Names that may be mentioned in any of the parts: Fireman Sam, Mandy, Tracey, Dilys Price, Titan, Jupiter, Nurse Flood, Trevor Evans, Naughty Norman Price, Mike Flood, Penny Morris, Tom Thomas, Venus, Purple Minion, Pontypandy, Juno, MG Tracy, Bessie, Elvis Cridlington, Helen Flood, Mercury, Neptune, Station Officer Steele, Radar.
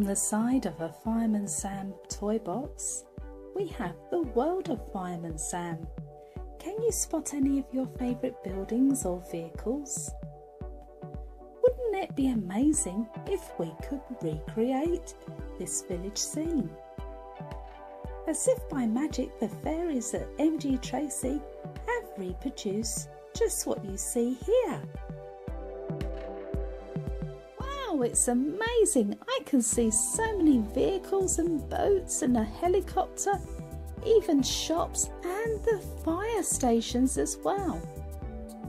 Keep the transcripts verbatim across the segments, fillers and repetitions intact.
From the side of a Fireman Sam toy box, we have the world of Fireman Sam. Can you spot any of your favourite buildings or vehicles? Wouldn't it be amazing if we could recreate this village scene? As if by magic, the fairies at M G Tracy have reproduced just what you see here. Wow, it's amazing! I can see so many vehicles and boats and a helicopter, even shops and the fire stations as well.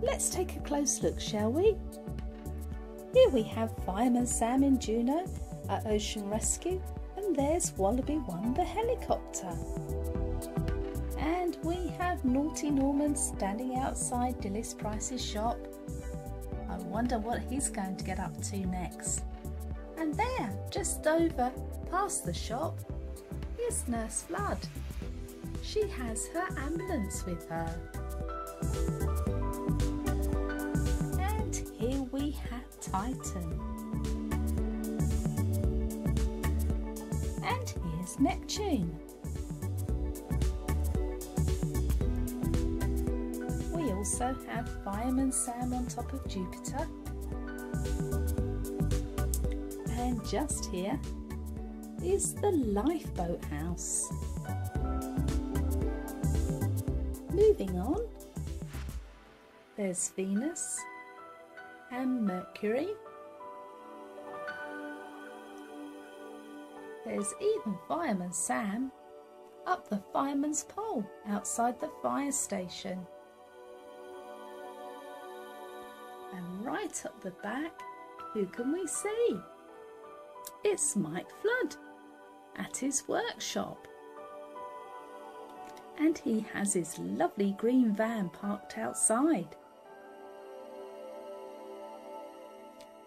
Let's take a close look, shall we? Here we have Fireman Sam and Juno at Ocean Rescue. There's Wallaby One the helicopter, and we have Naughty Norman standing outside Dilys Price's shop. I wonder what he's going to get up to next. And there, just over past the shop, is Nurse Flood. She has her ambulance with her. And here we have Titan. And here's Neptune. We also have Fireman Sam on top of Jupiter. And just here is the lifeboat house. Moving on, there's Venus and Mercury. There's even Fireman Sam up the fireman's pole outside the fire station. And right up the back, who can we see? It's Mike Flood at his workshop. And he has his lovely green van parked outside.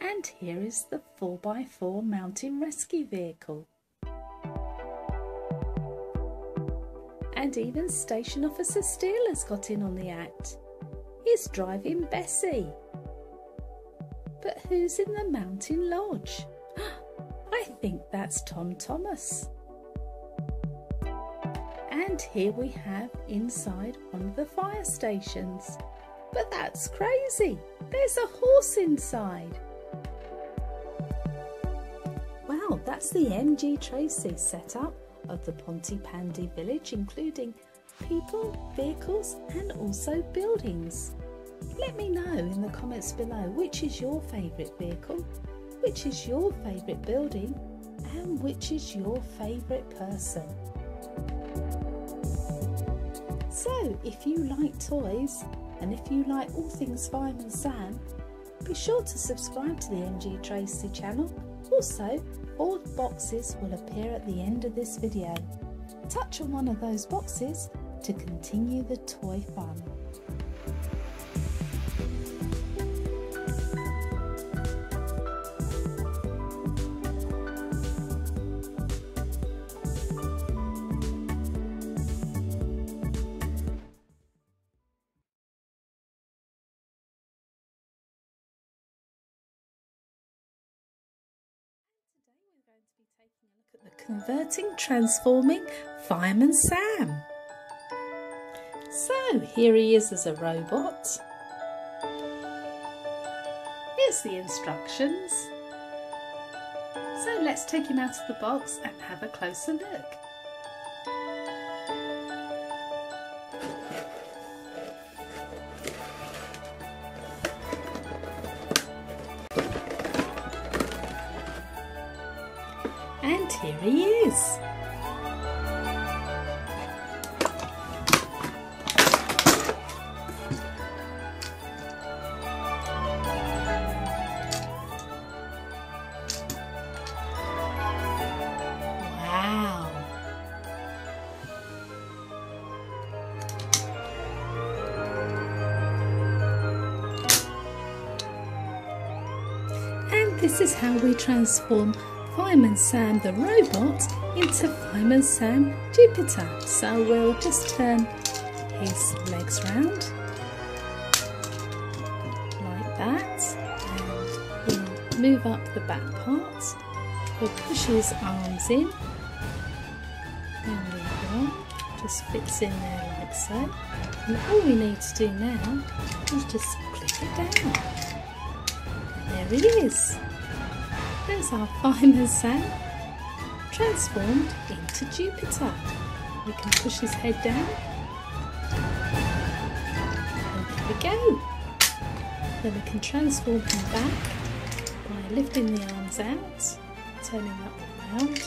And here is the four by four mountain rescue vehicle. And even Station Officer Steele has got in on the act. He's driving Bessie. But who's in the mountain lodge? I think that's Tom Thomas. And here we have inside one of the fire stations. But that's crazy! There's a horse inside. Wow, that's the M G Tracy setup of the Pontypandy village, including people, vehicles and also buildings. Let me know in the comments below which is your favourite vehicle, which is your favourite building and which is your favourite person. So if you like toys and if you like all things Fireman Sam, be sure to subscribe to the M G Tracy channel. Also, all boxes will appear at the end of this video. Touch on one of those boxes to continue the toy fun. Converting, transforming Fireman Sam. So here he is as a robot. Here's the instructions. So let's take him out of the box and have a closer look. And here he is. Wow. And this is how we transform Fireman Sam the robot into Fireman Sam Jupiter. So we'll just turn his legs round like that, and we'll move up the back part we push his arms in, and there we go, just fits in there like so. And all we need to do now is just click it down. And there he is. There's our Fireman Sam, transformed into Jupiter. We can push his head down. And there we go. Then we can transform him back by lifting the arms out, turning up around,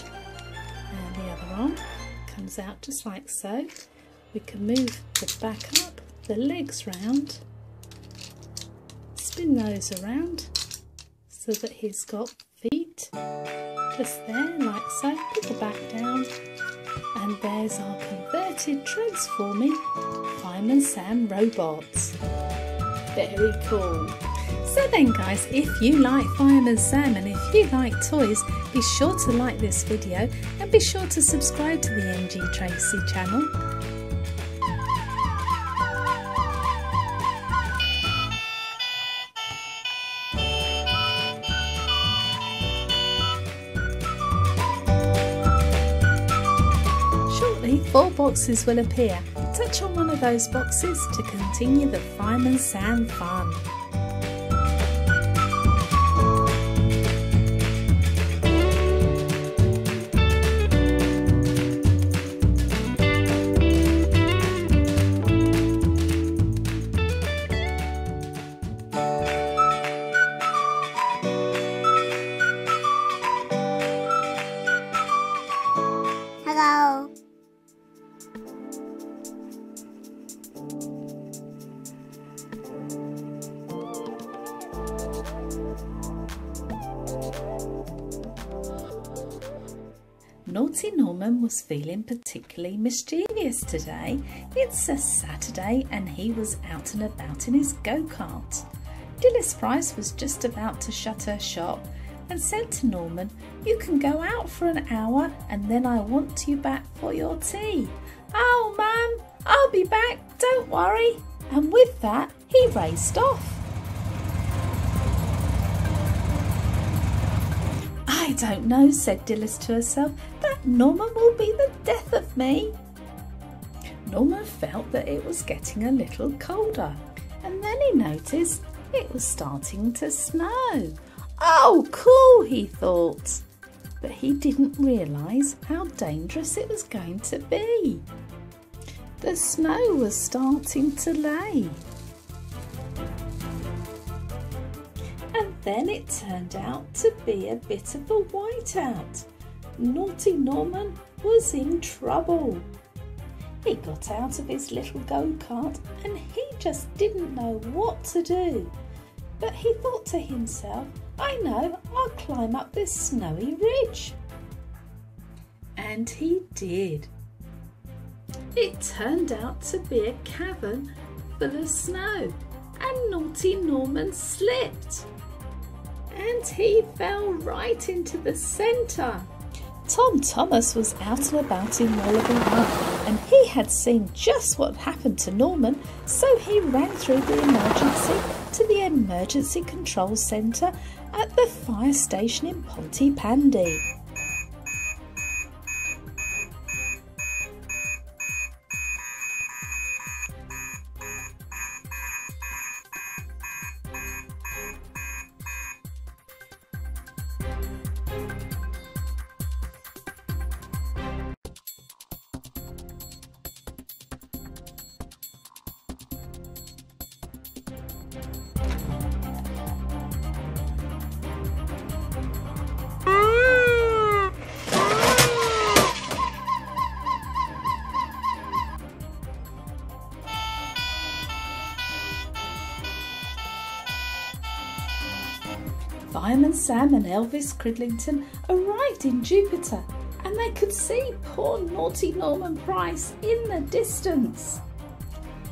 and the other arm comes out just like so. We can move the back up, the legs round, spin those around so that he's got feet just there like so, put the back down, and there's our converted transforming Fireman Sam robots. Very cool. So then guys, if you like Fireman Sam and if you like toys, be sure to like this video and be sure to subscribe to the M G Tracy channel. Shortly, four boxes will appear. Touch on one of those boxes to continue the Fireman Sam fun. Naughty Norman was feeling particularly mischievous today. It's a Saturday and he was out and about in his go-kart. Dilys Price was just about to shut her shop and said to Norman, "You can go out for an hour and then I want you back for your tea." "Oh mum, I'll be back, don't worry." And with that, he raced off. "I don't know," said Dilys to herself, "that Norman will be the death of me." Norman felt that it was getting a little colder, and then he noticed it was starting to snow. "Oh, cool," he thought, but he didn't realise how dangerous it was going to be. The snow was starting to lay. Then it turned out to be a bit of a whiteout. Naughty Norman was in trouble. He got out of his little go-kart and he just didn't know what to do. But he thought to himself, "I know, I'll climb up this snowy ridge." And he did. It turned out to be a cavern full of snow, and Naughty Norman slipped. And he fell right into the centre. Tom Thomas was out and about in Wallaby Park, and he had seen just what happened to Norman, so he ran through the emergency to the emergency control centre at the fire station in Pontypandy. Fireman Sam and Elvis Cridlington arrived in Jupiter and they could see poor Naughty Norman Price in the distance.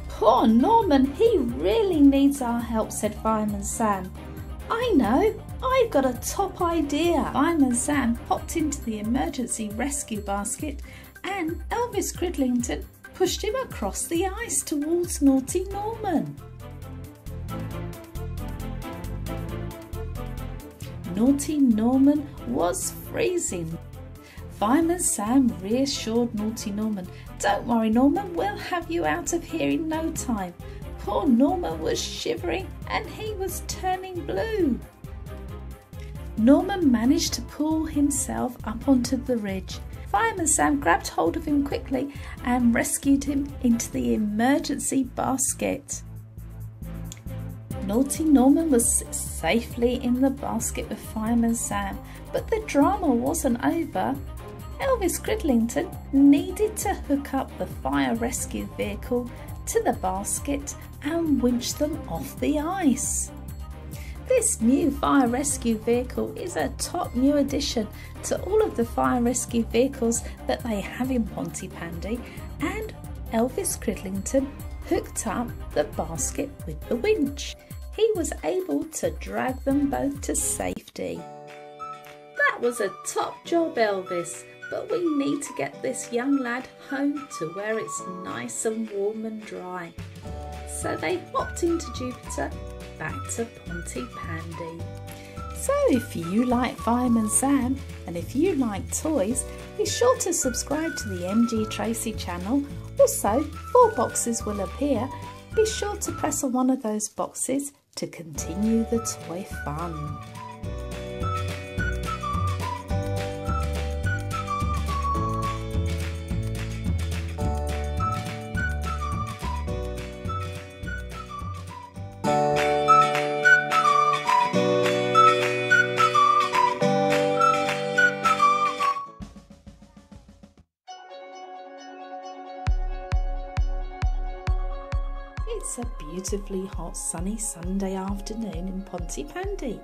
"Poor Norman, he really needs our help," said Fireman Sam. "I know, I've got a top idea." Fireman Sam hopped into the emergency rescue basket and Elvis Cridlington pushed him across the ice towards Naughty Norman. Naughty Norman was freezing. Fireman Sam reassured Naughty Norman, "Don't worry, Norman, we'll have you out of here in no time." Poor Norman was shivering and he was turning blue. Norman managed to pull himself up onto the ridge. Fireman Sam grabbed hold of him quickly and rescued him into the emergency basket. Naughty Norman was safely in the basket with Fireman Sam, but the drama wasn't over. Elvis Cridlington needed to hook up the fire rescue vehicle to the basket and winch them off the ice. This new fire rescue vehicle is a top new addition to all of the fire rescue vehicles that they have in Pontypandy, and Elvis Cridlington hooked up the basket with the winch. He was able to drag them both to safety. That was a top job, Elvis, but we need to get this young lad home to where it's nice and warm and dry. So they hopped into Jupiter, back to Pontypandy. So if you like Fireman Sam and if you like toys, be sure to subscribe to the M G Tracy channel. Also, four boxes will appear. Be sure to press on one of those boxes to continue the toy fun. It's a beautifully hot sunny Sunday afternoon in Pontypandy,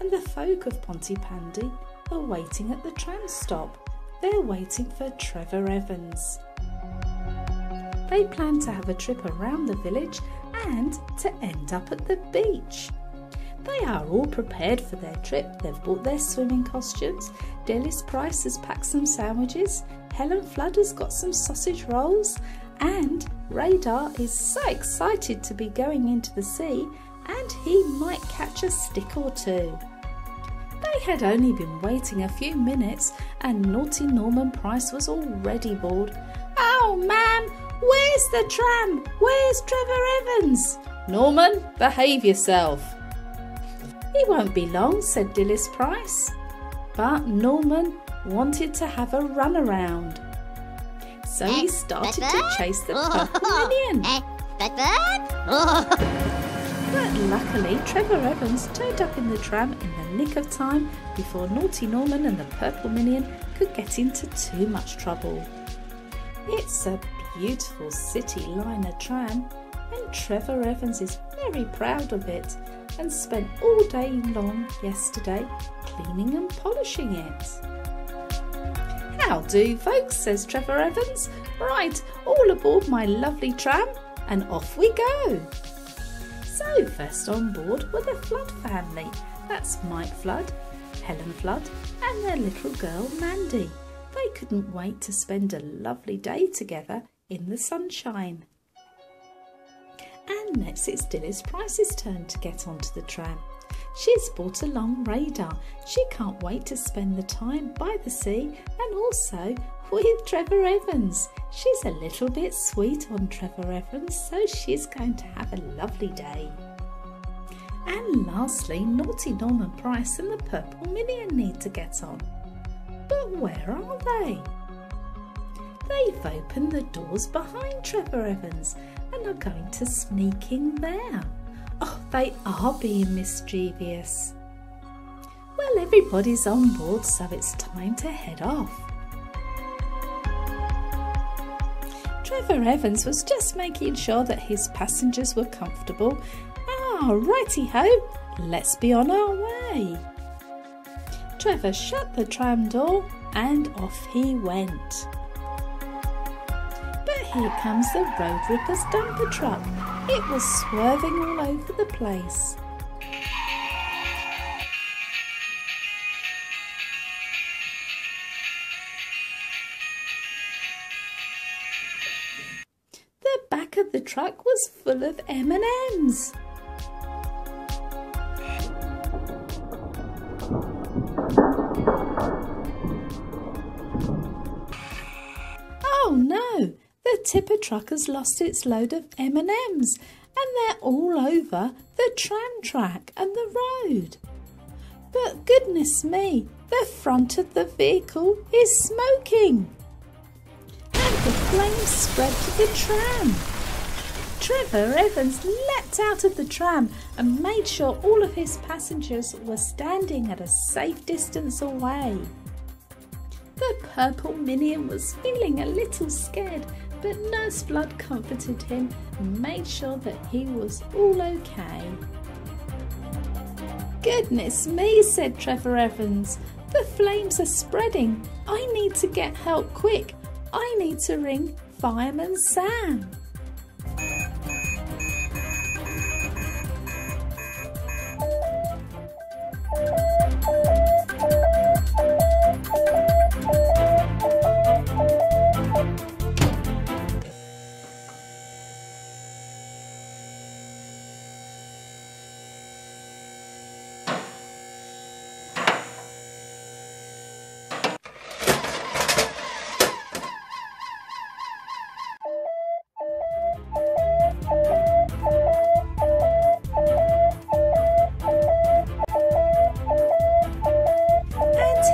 and the folk of Pontypandy are waiting at the tram stop. They're waiting for Trevor Evans. They plan to have a trip around the village and to end up at the beach. They are all prepared for their trip. They've bought their swimming costumes. Dilys Price has packed some sandwiches. Helen Flood has got some sausage rolls. And Radar is so excited to be going into the sea, and he might catch a stick or two. They had only been waiting a few minutes and Naughty Norman Price was already bored. "Oh, ma'am, where's the tram? Where's Trevor Evans?" "Norman, behave yourself." "He won't be long," said Dilys Price. But Norman wanted to have a run around. So he started to chase the Purple Minion. But luckily Trevor Evans turned up in the tram in the nick of time before Naughty Norman and the Purple Minion could get into too much trouble. It's a beautiful city liner tram, and Trevor Evans is very proud of it and spent all day long yesterday cleaning and polishing it. "How do, folks," says Trevor Evans. "Right, all aboard my lovely tram," and off we go. So first on board were the Flood family. That's Mike Flood, Helen Flood and their little girl Mandy. They couldn't wait to spend a lovely day together in the sunshine. And next it's Dilys Price's turn to get onto the tram. She's brought along Radar. She can't wait to spend the time by the sea and also with Trevor Evans. She's a little bit sweet on Trevor Evans, so she's going to have a lovely day. And lastly, Naughty Norman Price and the Purple Minion need to get on. But where are they? They've opened the doors behind Trevor Evans and are going to sneak in there. Oh, they are being mischievous. Well, everybody's on board, so it's time to head off. Trevor Evans was just making sure that his passengers were comfortable. Ah, righty-ho, let's be on our way. Trevor shut the tram door and off he went. But here comes the Road Ripper's dumper truck. It was swerving all over the place. The back of the truck was full of M and M's. Oh no! The tipper truck has lost its load of M and M's and they're all over the tram track and the road. But goodness me, the front of the vehicle is smoking! And the flames spread to the tram. Trevor Evans leapt out of the tram and made sure all of his passengers were standing at a safe distance away. The Purple Minion was feeling a little scared, but Nurse Flood comforted him and made sure that he was all okay. Goodness me, said Trevor Evans, the flames are spreading. I need to get help quick. I need to ring Fireman Sam.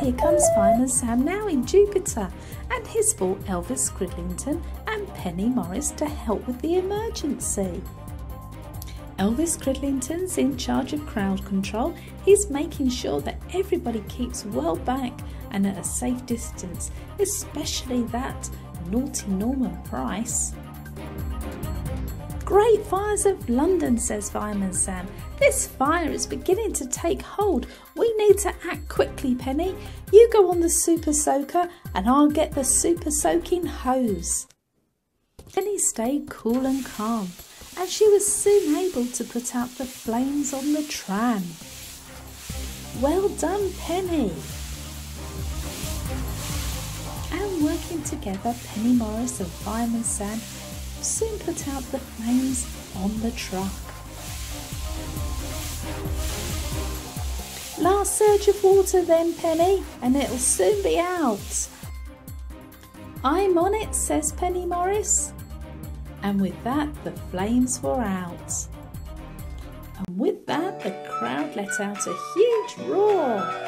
Here comes Fireman Sam now in Jupiter and his four Elvis Cridlington and Penny Morris to help with the emergency. Elvis Cridlington's in charge of crowd control. He's making sure that everybody keeps well back and at a safe distance, especially that naughty Norman Price. Great fires of London, says Fireman Sam. This fire is beginning to take hold. We need to act quickly, Penny. You go on the super soaker and I'll get the super soaking hose. Penny stayed cool and calm and she was soon able to put out the flames on the tram. Well done, Penny. And working together, Penny Morris and Fireman Sam soon put out the flames on the truck. Last surge of water then, Penny, and it'll soon be out. I'm on it, says Penny Morris. And with that, the flames were out. And with that, the crowd let out a huge roar.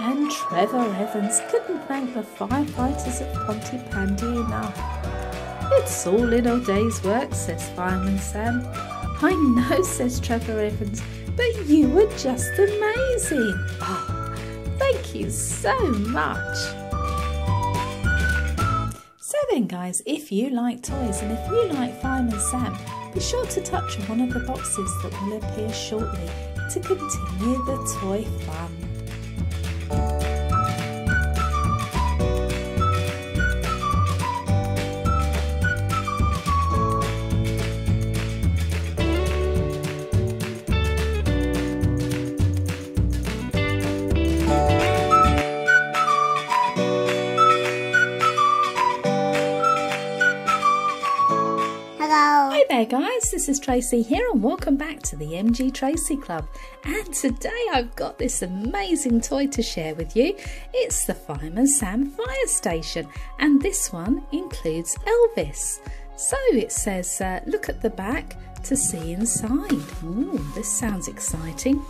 And Trevor Evans couldn't thank the firefighters at Pontypandy enough. It's all in our day's work, says Fireman Sam. I know, says Trevor Evans, but you were just amazing. Oh, thank you so much. So then guys, if you like toys and if you like Fireman Sam, be sure to touch on one of the boxes that will appear shortly to continue the toy fun. Hey guys, this is Tracy here and welcome back to the M G Tracy Club, and today I've got this amazing toy to share with you. It's the Fireman Sam fire station, and this one includes Elvis. So it says uh, look at the back to see inside. Ooh, this sounds exciting.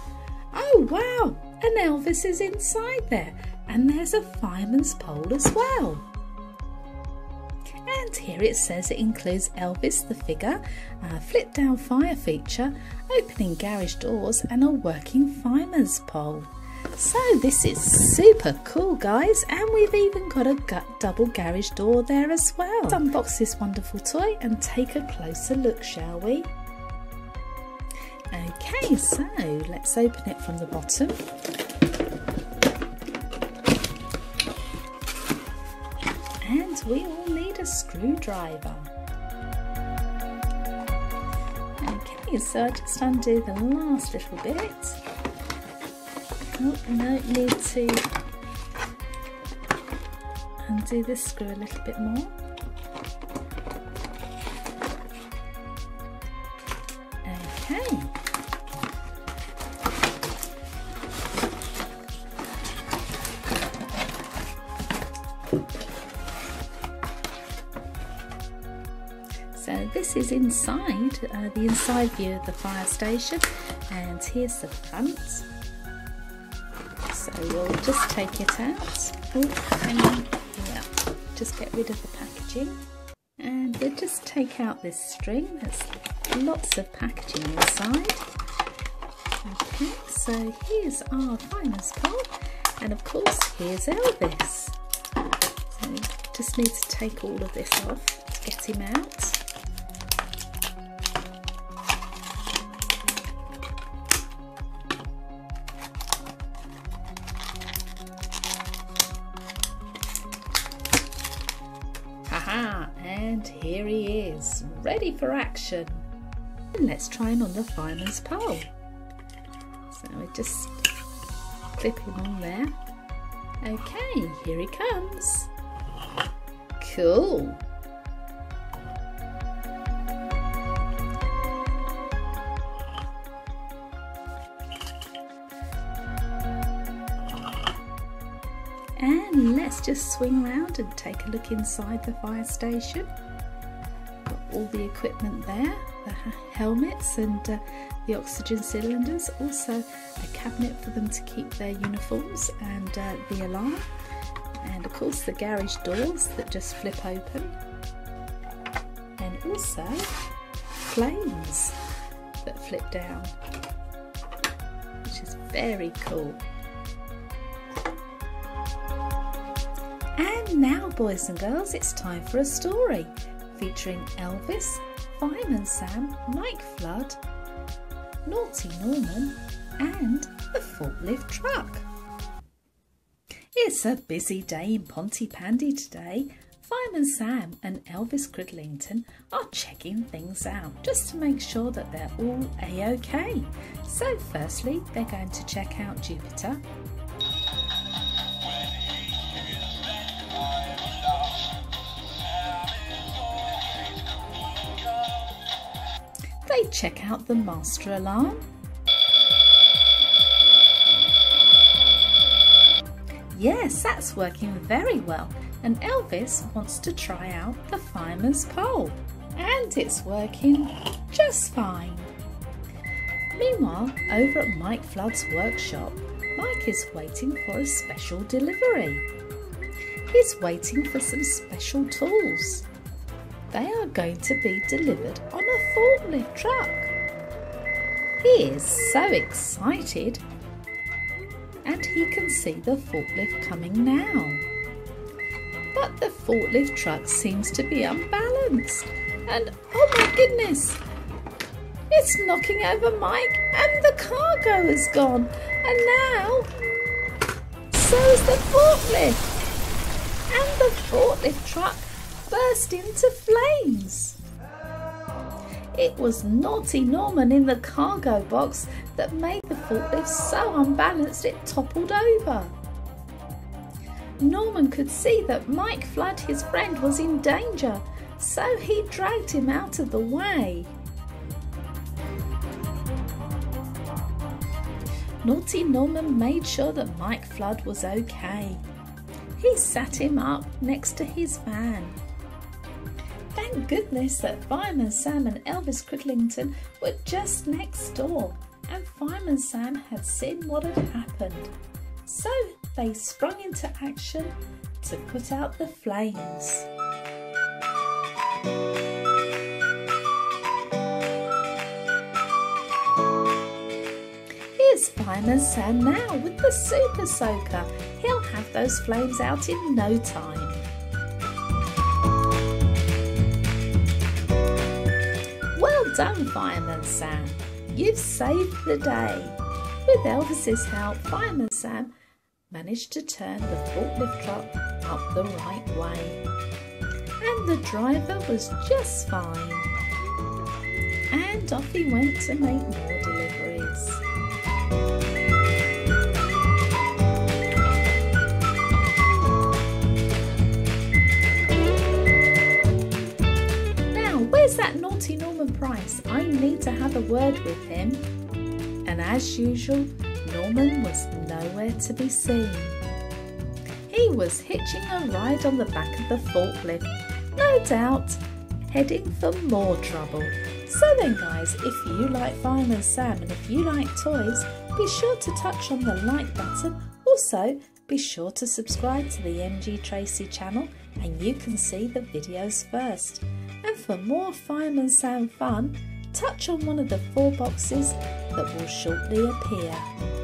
Oh wow, and Elvis is inside there, and there's a fireman's pole as well. And here it says it includes Elvis the figure, a flip down fire feature, opening garage doors and a working fireman's pole. So this is super cool guys, and we've even got a double garage door there as well. Let's unbox this wonderful toy and take a closer look, shall we? Okay, so let's open it from the bottom. And we all need a screwdriver. Okay, so I just undo the last little bit. Oh, no, need to undo this screw a little bit more. Okay. So this is inside, uh, the inside view of the fire station, and here's the front. So we'll just take it out. Oh, yeah. Just get rid of the packaging. And we'll just take out this string. There's lots of packaging inside. Okay, so here's our finest card. And of course, here's Elvis. So we just need to take all of this off to get him out. Haha, and here he is, ready for action. And let's try him on the fireman's pole. So we just clip him on there. Okay, here he comes. Cool. And let's just swing round and take a look inside the fire station. Got all the equipment there, the helmets and uh, the oxygen cylinders, also a cabinet for them to keep their uniforms and uh, the alarm, and of course the garage doors that just flip open, and also flames that flip down, which is very cool. And now, boys and girls, it's time for a story featuring Elvis, Fireman Sam, Mike Flood, Naughty Norman and the forklift truck. It's a busy day in Pontypandy today. Fireman Sam and Elvis Cridlington are checking things out just to make sure that they're all A-OK. So firstly, they're going to check out Jupiter. They check out the master alarm. Yes, that's working very well, and Elvis wants to try out the fireman's pole, and it's working just fine. Meanwhile, over at Mike Flood's workshop, Mike is waiting for a special delivery. He's waiting for some special tools. They are going to be delivered on a forklift truck. He is so excited, and he can see the forklift coming now. But the forklift truck seems to be unbalanced, and oh my goodness, it's knocking over Mike, and the cargo is gone, and now so is the forklift, and the forklift truck burst into flames. It was Naughty Norman in the cargo box that made the forklift so unbalanced it toppled over. Norman could see that Mike Flood, his friend, was in danger, so he dragged him out of the way. Naughty Norman made sure that Mike Flood was okay. He sat him up next to his van. Thank goodness that Fireman Sam and Elvis Cridlington were just next door, and Fireman Sam had seen what had happened. So they sprung into action to put out the flames. Here's Fireman Sam now with the Super Soaker. He'll have those flames out in no time. Done, Fireman Sam. You've saved the day. With Elvis's help, Fireman Sam managed to turn the forklift truck up the right way. And the driver was just fine. And off he went to make more deliveries. That Naughty Norman Price, I need to have a word with him. And as usual, Norman was nowhere to be seen. He was hitching a ride on the back of the forklift, no doubt heading for more trouble. So then guys, if you like Fireman Sam and if you like toys, be sure to touch on the like button. Also, be sure to subscribe to the M G Tracy channel and you can see the videos first. And for more Fireman Sam fun, touch on one of the four boxes that will shortly appear.